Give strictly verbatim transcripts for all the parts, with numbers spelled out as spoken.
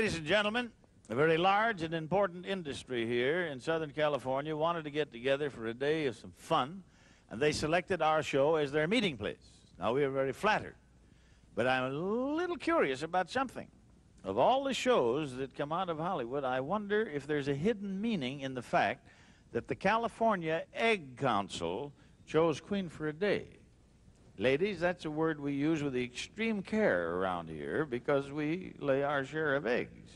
Ladies and gentlemen, a very large and important industry here in Southern California wanted to get together for a day of some fun, and they selected our show as their meeting place. Now, we are very flattered, but I'm a little curious about something. Of all the shows that come out of Hollywood, I wonder if there's a hidden meaning in the fact that the California Egg Council chose Queen for a Day. Ladies, that's a word we use with extreme care around here because we lay our share of eggs.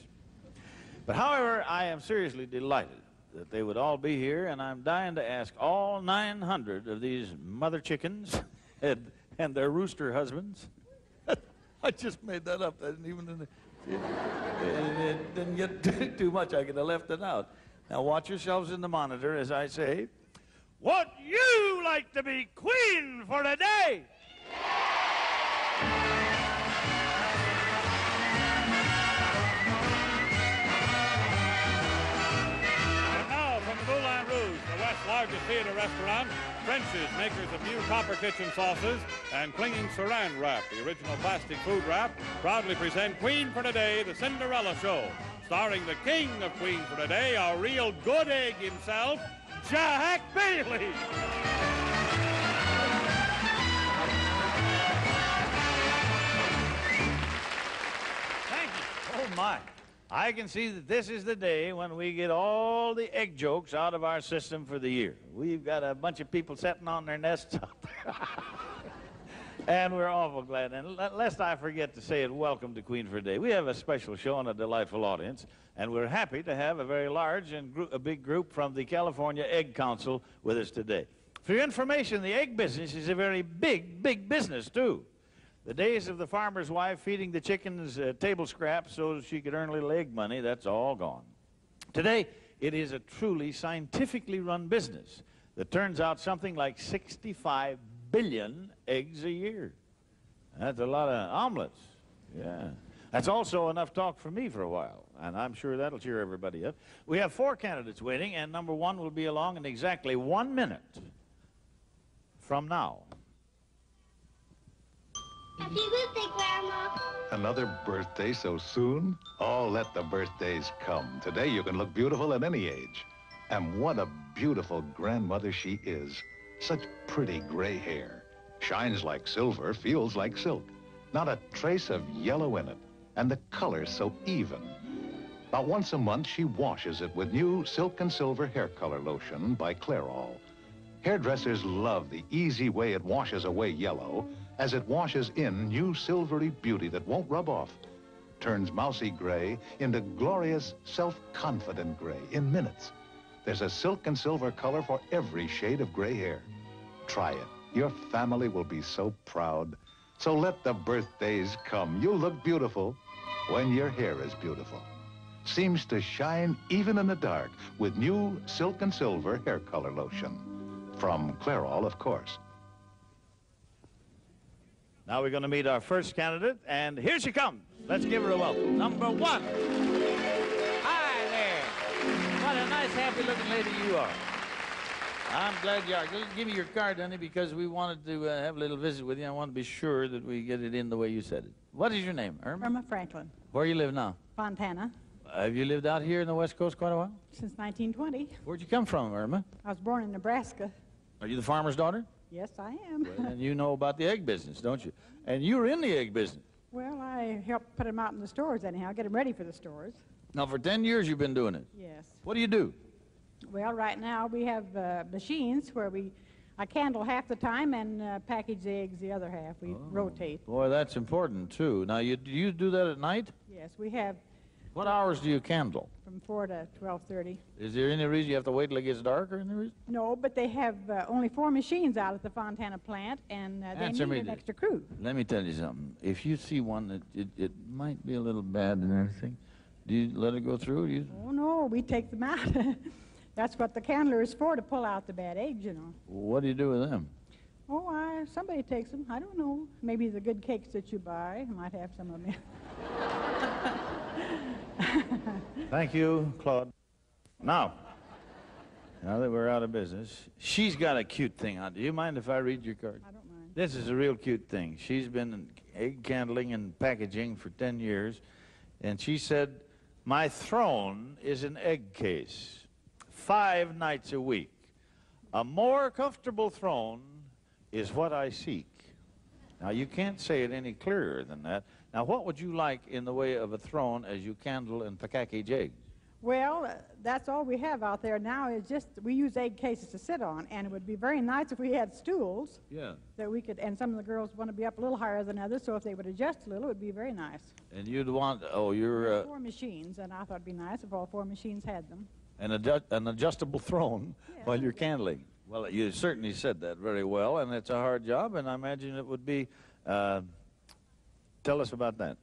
But however, I am seriously delighted that they would all be here, and I'm dying to ask all nine hundred of these mother chickens and, and their rooster husbands. I just made that up. I didn't even... In the, it, it, it didn't get too much. I could have left it out. Now watch yourselves in the monitor as I say, would you like to be queen for a day? Yeah! Largest theater restaurant, French's, makers of new copper kitchen sauces and clinging Saran Wrap, the original plastic food wrap, proudly present Queen for a Day, the Cinderella Show, starring the king of Queen for a Day, our real good egg himself, Jack Bailey. Thank you. Oh, my. I can see that this is the day when we get all the egg jokes out of our system for the year. We've got a bunch of people sitting on their nests out there. And we're awful glad. And lest I forget to say it, welcome to Queen for a Day. We have a special show and a delightful audience, and we're happy to have a very large and a big group from the California Egg Council with us today. For your information, the egg business is a very big, big business, too. The days of the farmer's wife feeding the chickens uh, table scraps so she could earn a little egg money, that's all gone. Today, it is a truly scientifically run business that turns out something like sixty-five billion eggs a year. That's a lot of omelets, yeah. That's also enough talk for me for a while, and I'm sure that'll cheer everybody up. We have four candidates waiting, and number one will be along in exactly one minute from now. Happy birthday, Grandma. Another birthday so soon? Oh, let the birthdays come. Today you can look beautiful at any age. And what a beautiful grandmother she is. Such pretty gray hair. Shines like silver, feels like silk. Not a trace of yellow in it. And the color's so even. About once a month, she washes it with new Silk and Silver Hair Color Lotion by Clairol. Hairdressers love the easy way it washes away yellow, as it washes in new silvery beauty that won't rub off, turns mousy gray into glorious, self-confident gray in minutes. There's a silk and silver color for every shade of gray hair. Try it. Your family will be so proud. So let the birthdays come. You'll look beautiful when your hair is beautiful. Seems to shine even in the dark with new Silk and Silver Hair Color Lotion. From Clairol, of course. Now we're going to meet our first candidate, and here she comes. Let's give her a welcome. Number one. Hi there. What a nice, happy-looking lady you are. I'm glad you are. Give me your card, honey, because we wanted to uh, have a little visit with you. I want to be sure that we get it in the way you said it. What is your name, Irma? Irma Franklin. Where you live now? Fontana. Have you lived out here in the West Coast quite a while? Since nineteen twenty. Where'd you come from, Irma? I was born in Nebraska. Are you the farmer's daughter? Yes, I am. Well, and you know about the egg business, don't you? And you're in the egg business. Well, I help put them out in the stores anyhow, get them ready for the stores. Now, for ten years you've been doing it? Yes. What do you do? Well, right now we have uh, machines where we, I candle half the time and uh, package the eggs the other half. We oh, rotate. Boy, that's important, too. Now, you, do you do that at night? Yes, we have. What hours do you candle? From four to twelve thirty. Is there any reason you have to wait till it gets dark or any reason? No, but they have uh, only four machines out at the Fontana plant, and uh, they Answer need an this. extra crew. Let me tell you something. If you see one that it, it might be a little bad and everything, do you let it go through? Do you... Oh, no, we take them out. That's what the candler is for, to pull out the bad eggs, you know. What do you do with them? Oh, I, somebody takes them. I don't know. Maybe the good cakes that you buy. I might have some of them. Thank you, Claude. Now, now that we're out of business, she's got a cute thing on. Do you mind if I read your card? I don't mind. This is a real cute thing. She's been in egg candling and packaging for ten years, and she said My throne is an egg case, five nights a week. A more comfortable throne is what I seek. Now, you can't say it any clearer than that. Now, what would you like in the way of a throne as you candle and package eggs? Well, uh, that's all we have out there now is just, we use egg cases to sit on, and it would be very nice if we had stools. Yeah. That we could, and some of the girls want to be up a little higher than others, so if they would adjust a little, it would be very nice. And you'd want, oh, you're... Uh, four machines, and I thought it'd be nice if all four machines had them. An, adju an adjustable throne, yeah, while you're candling. Well, you certainly said that very well, and it's a hard job, and I imagine it would be. Uh, tell us about that.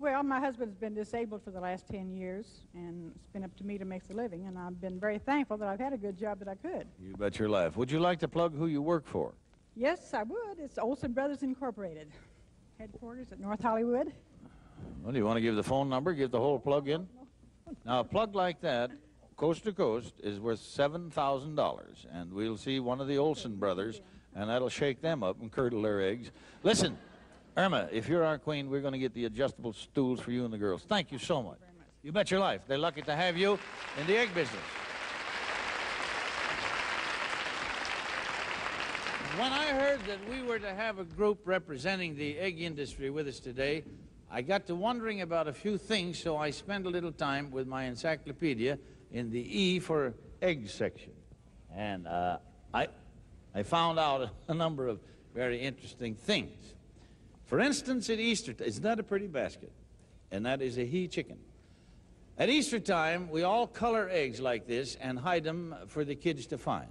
Well, my husband's been disabled for the last ten years, and it's been up to me to make a living, and I've been very thankful that I've had a good job that I could. You bet your life. Would you like to plug who you work for? Yes, I would. It's Olson Brothers Incorporated, headquarters at North Hollywood. Well, do you want to give the phone number, give the whole plug in? Now, a plug like that, coast to coast, is worth seven thousand dollars, and we'll see one of the Olson brothers, and that'll shake them up and curdle their eggs. Listen, Irma, if you're our queen, we're going to get the adjustable stools for you and the girls. Thank you so much. Thank you very much. You bet your life. They're lucky to have you in the egg business. When I heard that we were to have a group representing the egg industry with us today, I got to wondering about a few things, so I spent a little time with my encyclopedia in the E for egg section. And uh, I, I found out a number of very interesting things. For instance, at Easter, isn't that a pretty basket? And that is a he chicken. At Easter time, we all color eggs like this and hide them for the kids to find.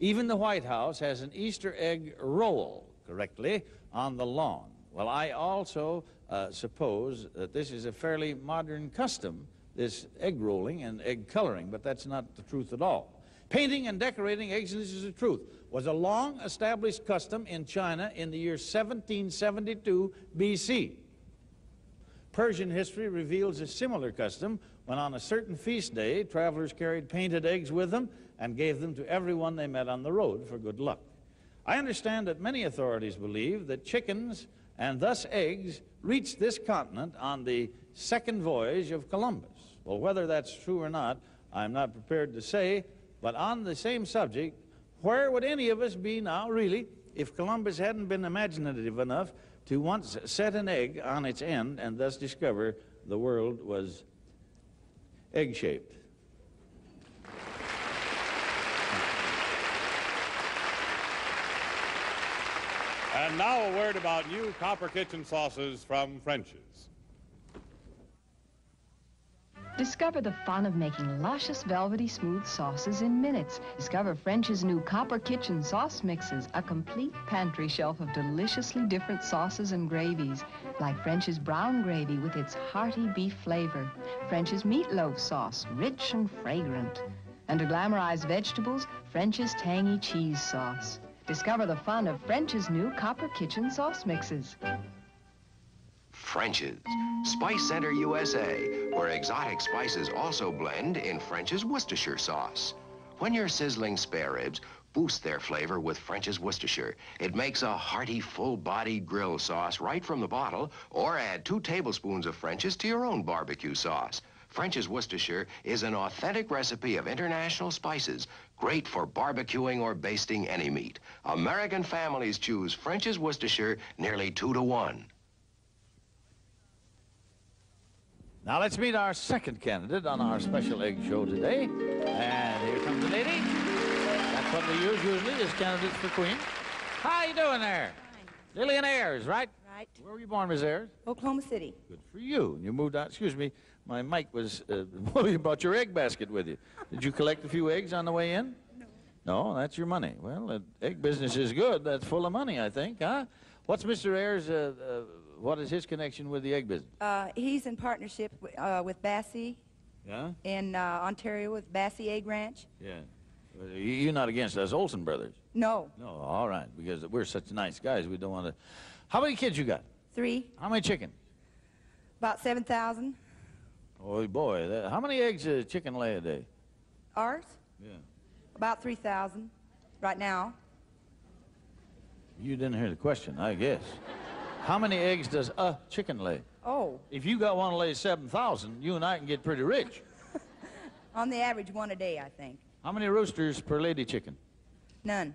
Even the White House has an Easter egg roll, correctly, on the lawn. Well, I also uh, suppose that this is a fairly modern custom, this egg rolling and egg coloring, but that's not the truth at all. Painting and decorating eggs, and this is the truth, was a long-established custom in China in the year seventeen seventy-two B C Persian history reveals a similar custom when on a certain feast day, travelers carried painted eggs with them and gave them to everyone they met on the road for good luck. I understand that many authorities believe that chickens, and thus eggs, reached this continent on the second voyage of Columbus. Well, whether that's true or not, I'm not prepared to say, but on the same subject, where would any of us be now, really, if Columbus hadn't been imaginative enough to once set an egg on its end and thus discover the world was egg-shaped? And now a word about new copper kitchen sauces from French's. Discover the fun of making luscious, velvety, smooth sauces in minutes. Discover French's new Copper Kitchen Sauce Mixes, a complete pantry shelf of deliciously different sauces and gravies, like French's brown gravy with its hearty beef flavor, French's meatloaf sauce, rich and fragrant, and to glamorize vegetables, French's tangy cheese sauce. Discover the fun of French's new Copper Kitchen Sauce Mixes. French's, Spice Center, U S A, where exotic spices also blend in French's Worcestershire sauce. When you're sizzling spare ribs, boost their flavor with French's Worcestershire. It makes a hearty, full-bodied grill sauce right from the bottle, or add two tablespoons of French's to your own barbecue sauce. French's Worcestershire is an authentic recipe of international spices, great for barbecuing or basting any meat. American families choose French's Worcestershire nearly two to one. Now let's meet our second candidate on our special egg show today. And here comes the lady. That's what we use usually as candidates for queen. How you doing there? Fine. Lillian Ayers, right? Right. Where were you born, Miss Ayers? Oklahoma City. Good for you. And you moved out, excuse me, my mic was, uh, well, you brought your egg basket with you. Did you collect a few eggs on the way in? No. No, that's your money. Well, the egg business is good. That's full of money, I think, huh? What's Mister Ayers' uh, uh, what is his connection with the egg business? Uh, he's in partnership uh, with Bassey, yeah? in uh, Ontario with Bassey Egg Ranch. Yeah. You're not against us Olson brothers? No. No, all right, because we're such nice guys, we don't want to... How many kids you got? Three. How many chicken? About seven thousand. Oh, boy. That... How many eggs does chicken lay a day? Ours? Yeah. About three thousand right now. You didn't hear the question, I guess. How many eggs does a chicken lay? Oh. If you got one to lay seven thousand, you and I can get pretty rich. On the average, one a day, I think. How many roosters per lady chicken? None.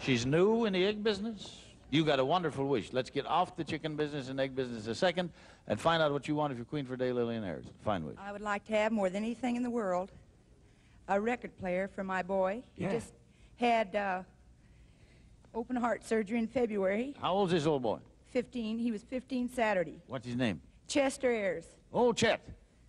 She's new in the egg business. You got a wonderful wish. Let's get off the chicken business and egg business a second and find out what you want if you're Queen for a Day, Lillian Ayers. Fine wish. I would like to have, more than anything in the world, a record player for my boy. Yeah. He just had uh, open heart surgery in February. How old is this old boy? fifteen. He was fifteen Saturday. What's his name? Chester Ayers. Oh, Chet.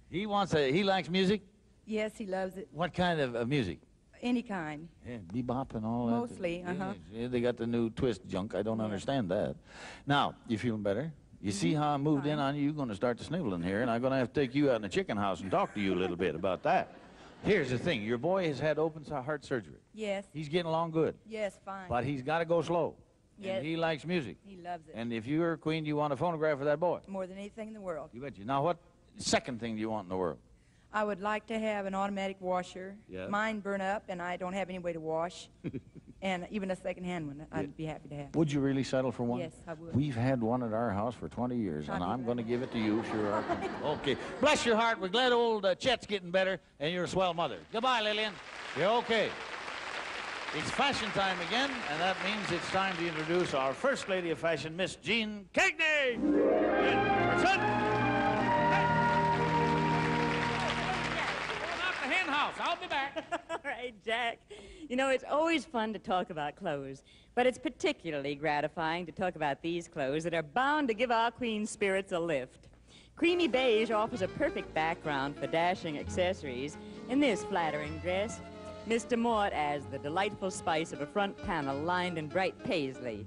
He wants a, he likes music? Yes, he loves it. What kind of uh, music? Any kind. Yeah, bebop and all Mostly, that. Mostly, uh-huh. Yeah, yeah, they got the new twist junk. I don't yeah. understand that. Now, you feeling better? You mm-hmm. see how I moved Fine. in on you? You're going to start to sniveling here, and I'm going to have to take you out in the chicken house and talk to you a little bit about that. Here's the thing. Your boy has had open heart surgery. Yes. He's getting along good. Yes, fine. But he's got to go slow. Yes. And he likes music. He loves it. And if you're a queen, you want a phonograph for that boy. More than anything in the world. You bet you. Now, what second thing do you want in the world? I would like to have an automatic washer. Yeah. Mine burn up, and I don't have any way to wash. And even a second-hand one, I'd yeah. be happy to have. Would you really settle for one? Yes, I would. We've had one at our house for twenty years, I'll and I'm going to give it to you. Sure. Right. Okay. Bless your heart. We're glad old uh, Chet's getting better, and you're a swell mother. Goodbye, Lillian. You're okay. It's fashion time again, and that means it's time to introduce our first lady of fashion, Miss Jean Cagney. I'll be back. All right, Jack. You know, it's always fun to talk about clothes, but it's particularly gratifying to talk about these clothes that are bound to give our queen's spirits a lift. Creamy beige offers a perfect background for dashing accessories in this flattering dress. Mister Mort adds the delightful spice of a front panel lined in bright paisley.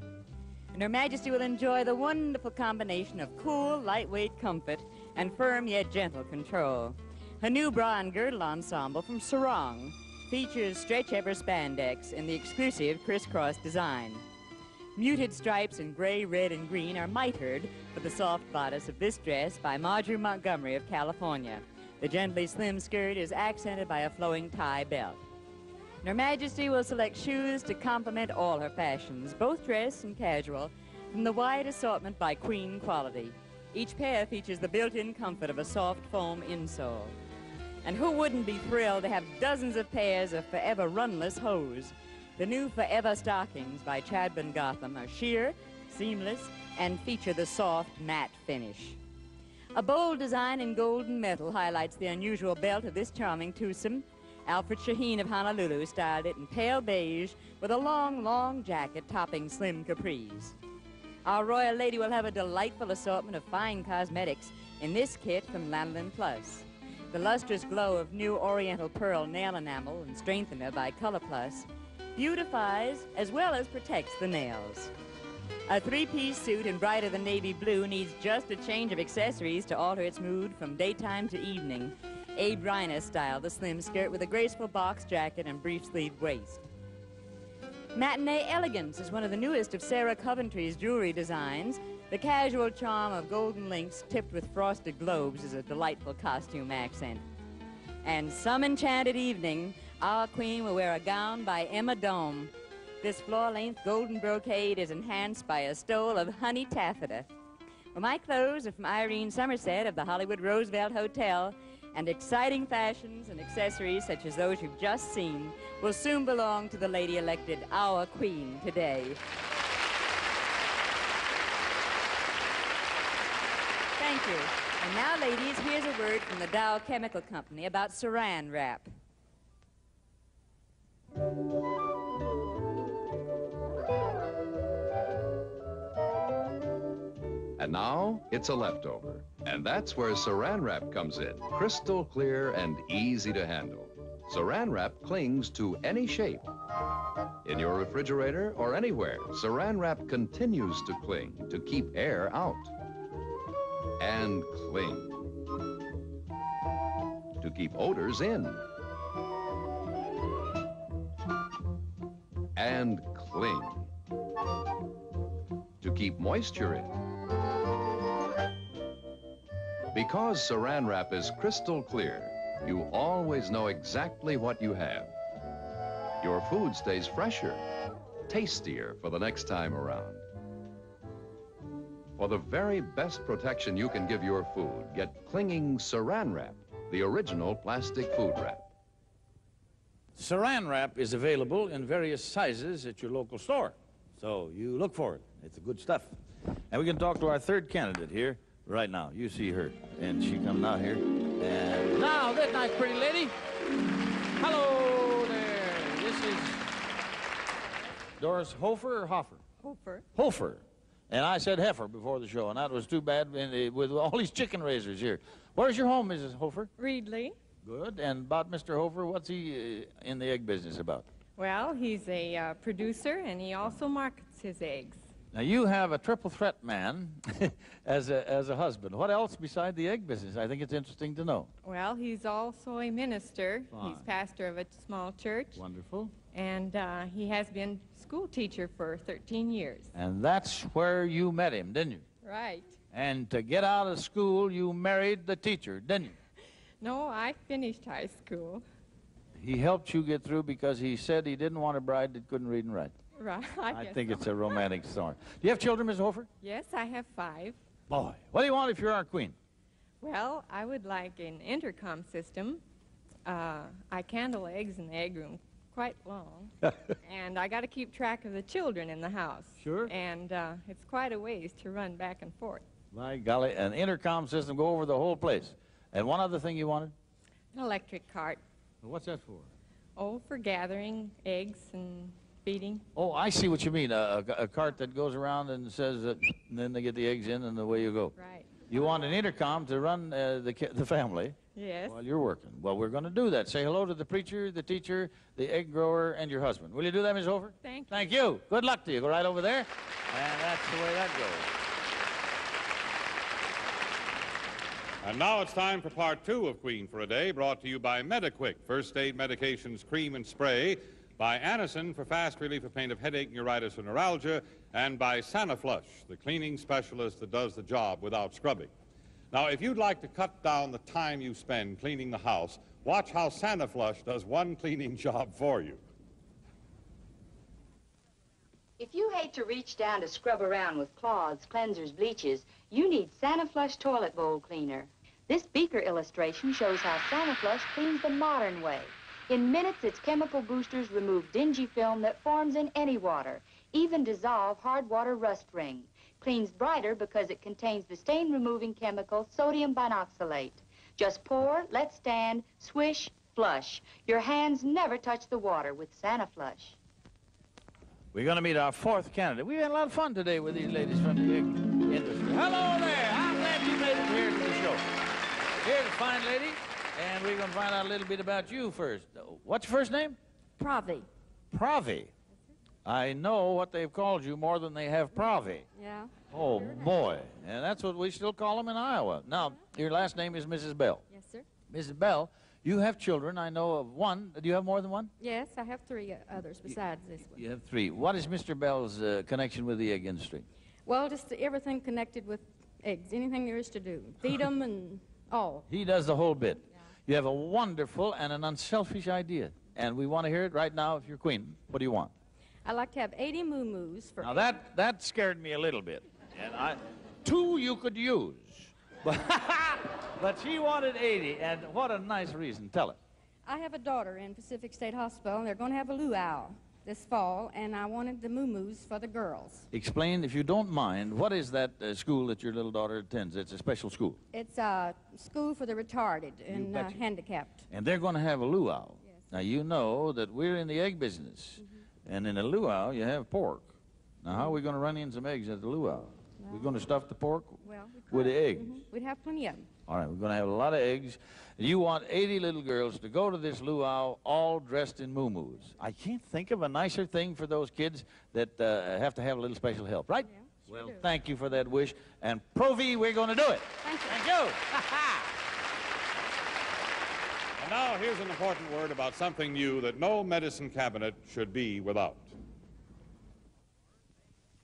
And Her Majesty will enjoy the wonderful combination of cool, lightweight comfort and firm yet gentle control. Her new bra and girdle ensemble from Sarong features stretch-ever spandex in the exclusive crisscross design. Muted stripes in gray, red, and green are mitered for the soft bodice of this dress by Marjorie Montgomery of California. The gently slim skirt is accented by a flowing tie belt. And Her Majesty will select shoes to complement all her fashions, both dress and casual, from the wide assortment by Queen Quality. Each pair features the built-in comfort of a soft foam insole. And who wouldn't be thrilled to have dozens of pairs of forever runless hose? The new Forever Stockings by Chadman Gotham are sheer, seamless, and feature the soft matte finish. A bold design in gold and metal highlights the unusual belt of this charming twosome. Alfred Shaheen of Honolulu styled it in pale beige with a long, long jacket topping slim capris. Our royal lady will have a delightful assortment of fine cosmetics in this kit from Lanolin Plus. The lustrous glow of new Oriental Pearl nail enamel and strengthener by Color Plus beautifies as well as protects the nails. A three-piece suit in brighter than navy blue needs just a change of accessories to alter its mood from daytime to evening. Abe Reiner styled the slim skirt with a graceful box jacket and brief-sleeved waist. Matinee Elegance is one of the newest of Sarah Coventry's jewelry designs. The casual charm of golden links tipped with frosted globes is a delightful costume accent. And some enchanted evening, our queen will wear a gown by Emma Dome. This floor-length golden brocade is enhanced by a stole of honey taffeta. Well, my clothes are from Irene Somerset of the Hollywood Roosevelt Hotel, and exciting fashions and accessories such as those you've just seen will soon belong to the lady elected our queen today. Thank you. And now, ladies, here's a word from the Dow Chemical Company about Saran Wrap. And now, it's a leftover. And that's where Saran Wrap comes in, crystal clear and easy to handle. Saran Wrap clings to any shape. In your refrigerator or anywhere, Saran Wrap continues to cling to keep air out. And cling to keep odors in. And cling to keep moisture in. Because Saran Wrap is crystal clear, you always know exactly what you have. Your food stays fresher, tastier for the next time around. For the very best protection you can give your food, get clinging Saran Wrap, the original plastic food wrap. Saran Wrap is available in various sizes at your local store, so you look for it. It's good stuff. And we can talk to our third candidate here right now. You see her, and she comes out here, and now that nice pretty lady. Hello there. This is Doris Hofer or Hofer? Hofer. Hofer. And I said heifer before the show, and that was too bad with all these chicken raisers here. Where's your home, Missus Hofer? Reedley. Good. And about Mister Hofer, what's he uh, in the egg business about? Well, he's a uh, producer, and he also markets his eggs. Now, you have a triple threat man as, a, as a husband. What else beside the egg business? I think it's interesting to know. Well, he's also a minister. Fine. He's pastor of a small church. Wonderful. And uh, he has been school teacher for thirteen years. And that's where you met him, didn't you? Right. And to get out of school, you married the teacher, didn't you? No, I finished high school. He helped you get through because he said he didn't want a bride that couldn't read and write. Right, I, I think so. It's a romantic story. Do you have children, Miz Hofer? Yes, I have five. Boy, what do you want if you're our queen? Well, I would like an intercom system. Uh, I candle eggs in the egg room quite long, and I got to keep track of the children in the house. Sure. And uh, it's quite a ways to run back and forth. My golly, an intercom system go over the whole place. And one other thing you wanted? An electric cart. Well, what's that for? Oh, for gathering eggs and... feeding. Oh, I see what you mean. A, a, a cart that goes around and says that, and then they get the eggs in, and away you go. Right. You want an intercom to run uh, the, the family. Yes. While you're working. Well, we're going to do that. Say hello to the preacher, the teacher, the egg grower, and your husband. Will you do that, Miz Hofer? Thank you. Thank you. Good luck to you. Go right over there. And that's the way that goes. And now it's time for part two of Queen for a Day, brought to you by MediQuick, first aid medications, cream and spray, by Anacin for fast relief of pain of headache, neuritis, and neuralgia, and by Santa Flush, the cleaning specialist that does the job without scrubbing. Now, if you'd like to cut down the time you spend cleaning the house, watch how Santa Flush does one cleaning job for you. If you hate to reach down to scrub around with cloths, cleansers, bleaches, you need Santa Flush Toilet Bowl Cleaner. This beaker illustration shows how Santa Flush cleans the modern way. In minutes, its chemical boosters remove dingy film that forms in any water, even dissolve hard water rust ring. Cleans brighter because it contains the stain-removing chemical sodium binoxalate. Just pour, let stand, swish, flush. Your hands never touch the water with Santa Flush. We're going to meet our fourth candidate. We've had a lot of fun today with these ladies from the egg industry. Hello there. I'm glad you made it here to the show. Here's a fine lady. And we're going to find out a little bit about you first. What's your first name? Pravi. Pravi. I know what they've called you more than they have Pravi. Yeah. Oh, boy. And that's what we still call them in Iowa. Now, your last name is Missus Bell. Yes, sir. Missus Bell, you have children. I know of one. Do you have more than one? Yes, I have three others besides this one. You have three. What is Mister Bell's uh, connection with the egg industry? Well, just everything connected with eggs, anything there is to do. Feed them and all. He does the whole bit. You have a wonderful and an unselfish idea, and we want to hear it right now. If you're queen, what do you want? I'd like to have eighty moo-moos for... Now, that, that scared me a little bit. And I, two you could use. But, but she wanted eighty, and what a nice reason. Tell it. I have a daughter in Pacific State Hospital, and they're going to have a luau this fall, and I wanted the moo-moos for the girls. Explain, if you don't mind, what is that uh, school that your little daughter attends? It's a special school. It's a school for the retarded and uh, handicapped. And they're going to have a luau. Yes. Now, you know that we're in the egg business, mm-hmm. and in a luau, you have pork. Now, how are we going to run in some eggs at the luau? Well, we're going to stuff the pork well, we with the eggs. Mm-hmm. We'd have plenty of them. All right, we're going to have a lot of eggs. You want eighty little girls to go to this luau all dressed in moo-moos. I can't think of a nicer thing for those kids that uh, have to have a little special help, right? Yeah, sure well, do. Thank you for that wish. And Provi, we're going to do it. Thank you. Thank you. And now here's an important word about something new that no medicine cabinet should be without.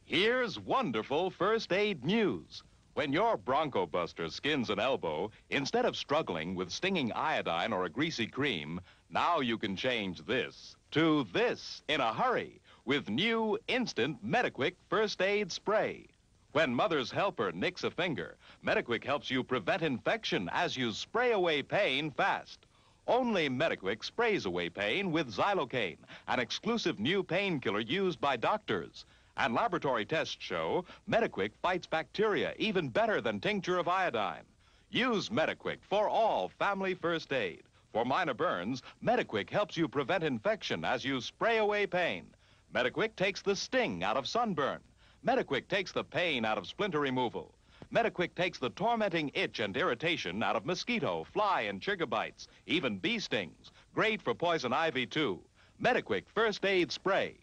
Here's wonderful first aid news. When your Bronco Buster skins an elbow, instead of struggling with stinging iodine or a greasy cream, now you can change this to this in a hurry with new instant MediQuick first aid spray. When mother's helper nicks a finger, MediQuick helps you prevent infection as you spray away pain fast. Only MediQuick sprays away pain with Xylocaine, an exclusive new painkiller used by doctors. And laboratory tests show MediQuick fights bacteria even better than tincture of iodine. Use MediQuick for all family first aid. For minor burns, MediQuick helps you prevent infection as you spray away pain. MediQuick takes the sting out of sunburn. MediQuick takes the pain out of splinter removal. MediQuick takes the tormenting itch and irritation out of mosquito, fly, and chigger bites, even bee stings. Great for poison ivy, too. MediQuick First Aid Spray.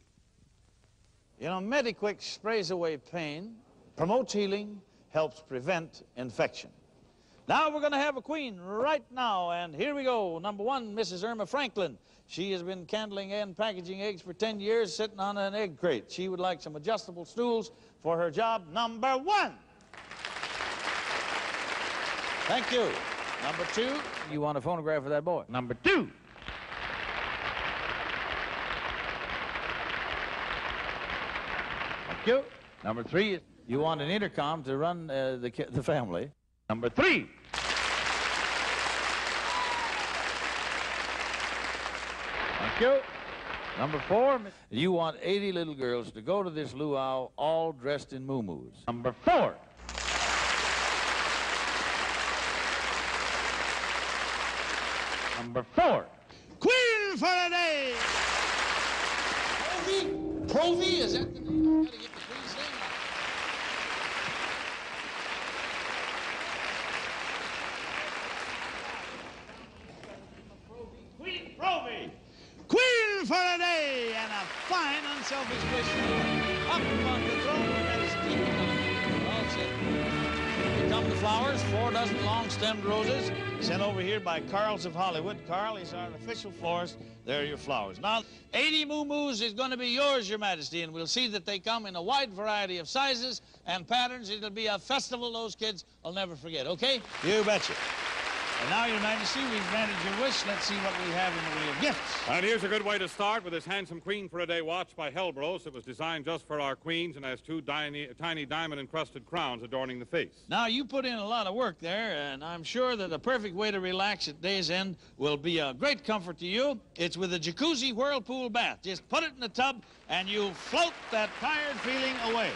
You know, MediQuick sprays away pain, promotes healing, helps prevent infection. Now we're going to have a queen right now, and here we go. Number one, Missus Irma Franklin. She has been candling and packaging eggs for ten years, sitting on an egg crate. She would like some adjustable stools for her job number one. Thank you. Number two, you want a phonograph for that boy? Number two. Thank you. Number three, you want an intercom to run uh, the, the family. Number three. Thank you. Number four. You want eighty little girls to go to this luau all dressed in muumuus. Number four. Number four. Queen for a Day. Provi? Provi? Is that the name? I've got to get the Queen's name. Fine, unselfish person up on the throne, and that is deep economy. All set. Here come the flowers, four dozen long-stemmed roses, sent over here by Carl's of Hollywood. Carl is our official florist. There are your flowers. Now, eighty muumuus is going to be yours, Your Majesty, and we'll see that they come in a wide variety of sizes and patterns. It'll be a festival those kids will never forget, okay? You betcha. And now, Your Majesty, we've granted your wish. Let's see what we have in the way of gifts. And here's a good way to start with this handsome Queen for a Day watch by Helbros. It was designed just for our queens and has two tiny, tiny diamond-encrusted crowns adorning the face. Now, you put in a lot of work there, and I'm sure that a perfect way to relax at day's end will be a great comfort to you. It's with a jacuzzi whirlpool bath. Just put it in the tub, and you float that tired feeling away.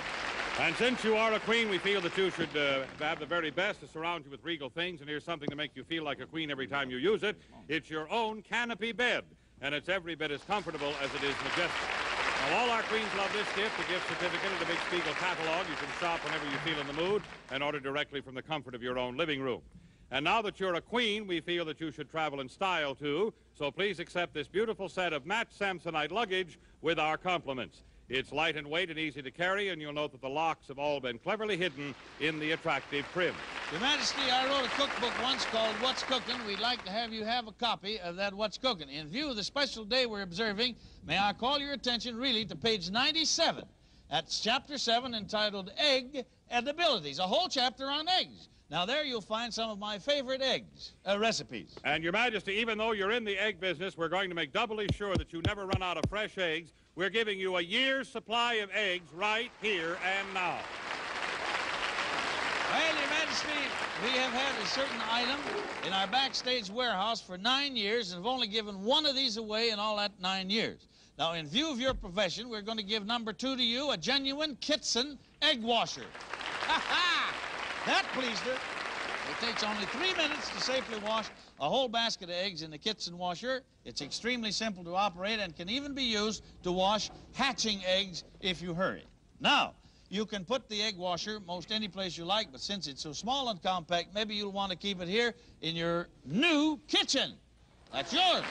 And since you are a queen, we feel that you should uh, have the very best to surround you with regal things. And here's something to make you feel like a queen every time you use it. It's your own canopy bed. And it's every bit as comfortable as it is majestic. Now, all our queens love this gift, the gift certificate of the Big Spiegel catalog. You can shop whenever you feel in the mood and order directly from the comfort of your own living room. And now that you're a queen, we feel that you should travel in style, too. So please accept this beautiful set of matched Samsonite luggage with our compliments. It's light in weight and easy to carry, and you'll note that the locks have all been cleverly hidden in the attractive prim. Your Majesty, I wrote a cookbook once called What's Cookin'. We'd like to have you have a copy of that What's Cookin'. In view of the special day we're observing, may I call your attention, really, to page ninety-seven. That's chapter seven, entitled Egg Edibilities, a whole chapter on eggs. Now, there you'll find some of my favorite eggs, uh, recipes. And, Your Majesty, even though you're in the egg business, we're going to make doubly sure that you never run out of fresh eggs. We're giving you a year's supply of eggs right here and now. Well, Your Majesty, we have had a certain item in our backstage warehouse for nine years and have only given one of these away in all that nine years. Now, in view of your profession, we're going to give number two to you, a genuine Kitson egg washer. Ha-ha! That pleased her. It takes only three minutes to safely wash a whole basket of eggs in the Kitson washer. It's extremely simple to operate and can even be used to wash hatching eggs if you hurry. Now, you can put the egg washer most any place you like, but since it's so small and compact, maybe you'll want to keep it here in your new kitchen. That's yours.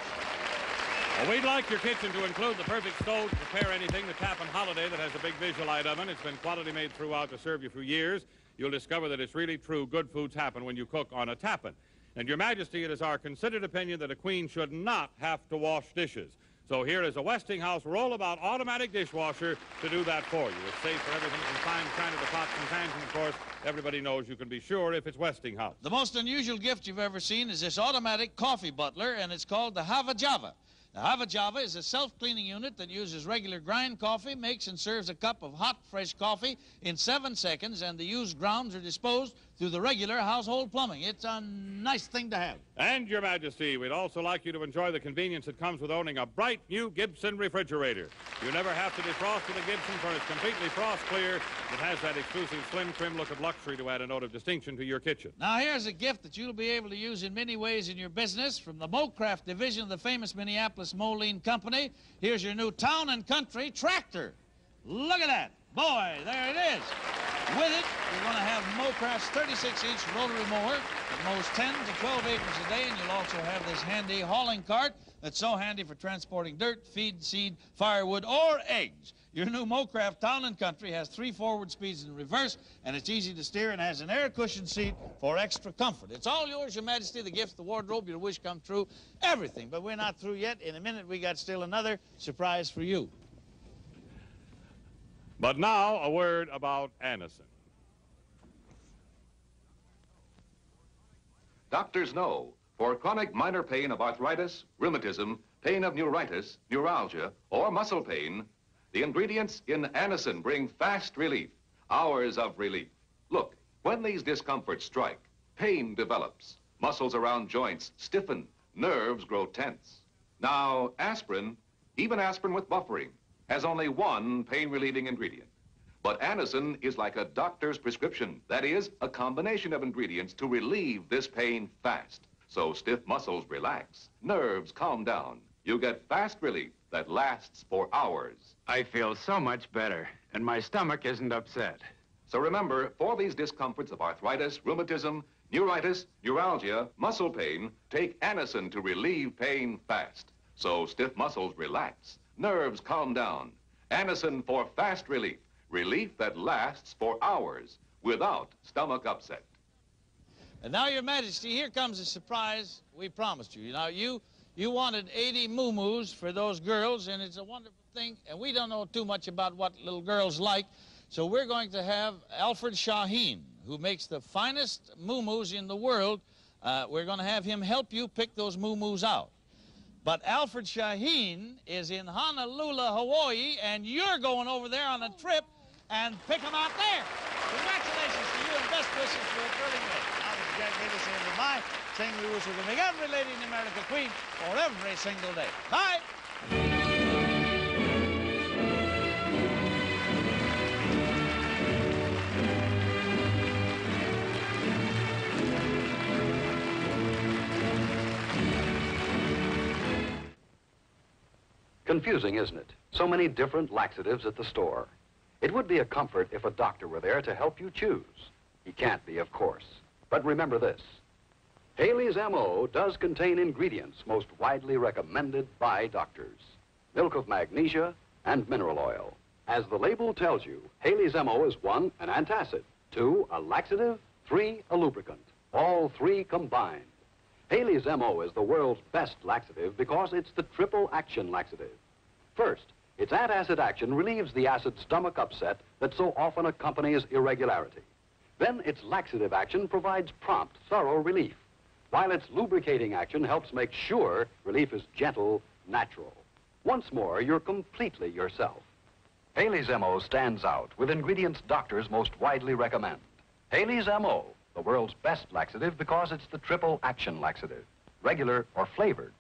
Well, we'd like your kitchen to include the perfect stove to prepare anything, the Tappan Holiday that has a big visual light oven. It's been quality made throughout to serve you for years. You'll discover that it's really true good foods happen when you cook on a Tappan. And, Your Majesty, it is our considered opinion that a queen should not have to wash dishes. So here is a Westinghouse roll-about automatic dishwasher to do that for you. It's safe for everything from fine china to pots and pans, and, of course, everybody knows you can be sure if it's Westinghouse. The most unusual gift you've ever seen is this automatic coffee butler, and it's called the Hava Java. The Hava Java is a self-cleaning unit that uses regular grind coffee, makes and serves a cup of hot, fresh coffee in seven seconds, and the used grounds are disposed through the regular household plumbing. It's a nice thing to have. And, Your Majesty, we'd also like you to enjoy the convenience that comes with owning a bright new Gibson refrigerator. You never have to defrost with a Gibson, for it's completely frost clear. It has that exclusive slim, trim look of luxury to add a note of distinction to your kitchen. Now, here's a gift that you'll be able to use in many ways in your business from the Mocraft division of the famous Minneapolis Moline Company. Here's your new Town and Country tractor. Look at that. Boy, there it is. With it, you're going to have Mocraft's thirty-six inch rotary mower that mows ten to twelve acres a day, and you'll also have this handy hauling cart that's so handy for transporting dirt, feed, seed, firewood, or eggs. Your new Mocraft Town and Country has three forward speeds in reverse, and it's easy to steer and has an air cushion seat for extra comfort. It's all yours, Your Majesty, the gifts, the wardrobe, your wish come true, everything. But we're not through yet. In a minute, we got still another surprise for you. But now, a word about Anacin. Doctors know, for chronic minor pain of arthritis, rheumatism, pain of neuritis, neuralgia, or muscle pain, the ingredients in Anacin bring fast relief, hours of relief. Look, when these discomforts strike, pain develops. Muscles around joints stiffen, nerves grow tense. Now, aspirin, even aspirin with buffering, has only one pain-relieving ingredient. But Anacin is like a doctor's prescription. That is, a combination of ingredients to relieve this pain fast. So stiff muscles relax, nerves calm down. You get fast relief that lasts for hours. I feel so much better, and my stomach isn't upset. So remember, for these discomforts of arthritis, rheumatism, neuritis, neuralgia, muscle pain, take Anacin to relieve pain fast. So stiff muscles relax, nerves calm down. Anacin for fast relief. Relief that lasts for hours without stomach upset. And now, Your Majesty, here comes a surprise we promised you. Now, you you wanted eighty moo-moos for those girls, and it's a wonderful thing, and we don't know too much about what little girls like, so we're going to have Alfred Shaheen, who makes the finest moo-moos in the world. Uh, we're going to have him help you pick those moo-moos out. But Alfred Shaheen is in Honolulu, Hawaii, and you're going over there on a trip and pick him out there. Congratulations to you and best wishes for a thrilling day. Now, this is Jack Bailey saying goodbye, saying we wish we could make every lady in America queen for every single day. Bye. Confusing, isn't it? So many different laxatives at the store. It would be a comfort if a doctor were there to help you choose. He can't be, of course. But remember this. Haley's M O does contain ingredients most widely recommended by doctors. Milk of magnesia and mineral oil. As the label tells you, Haley's M O is one, an antacid, two, a laxative, three, a lubricant. All three combined. Haley's M O is the world's best laxative because it's the triple action laxative. First, its antacid action relieves the acid stomach upset that so often accompanies irregularity. Then its laxative action provides prompt, thorough relief, while its lubricating action helps make sure relief is gentle, natural. Once more, you're completely yourself. Haley's M O stands out with ingredients doctors most widely recommend. Haley's M O, the world's best laxative because it's the triple action laxative, regular or flavored,